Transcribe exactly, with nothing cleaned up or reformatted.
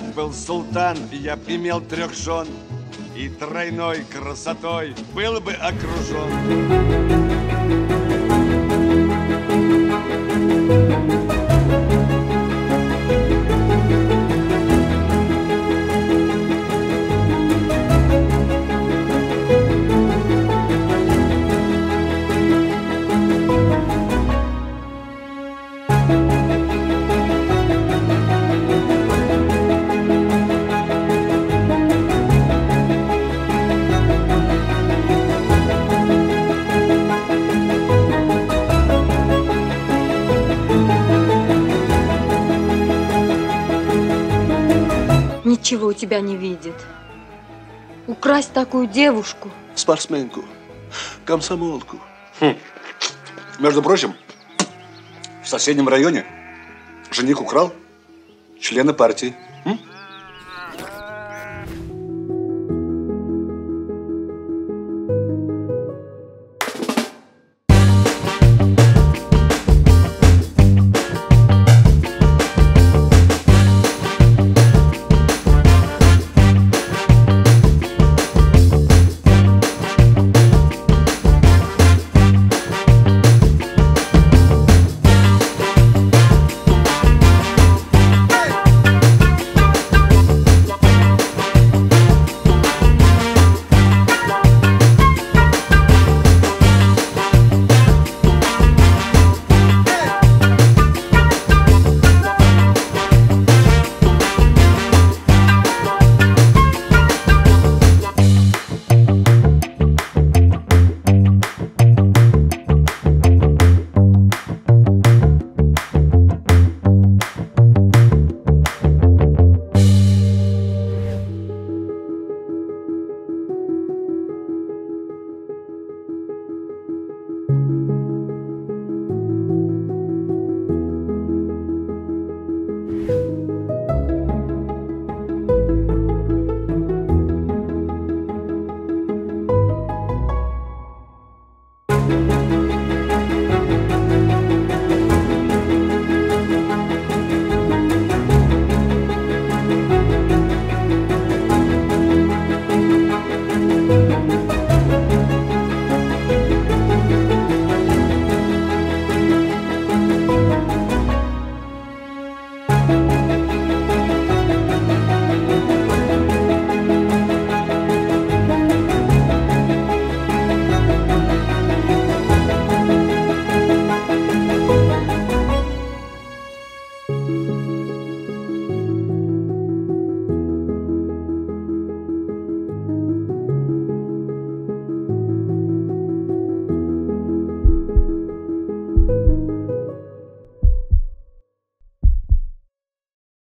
я был султан, я б имел трех жен и тройной красотой был бы окружен. Ничего у тебя не видит. Украсть такую девушку. Спортсменку, комсомолку. Хм. Между прочим, в соседнем районе жених украл члена партии. М?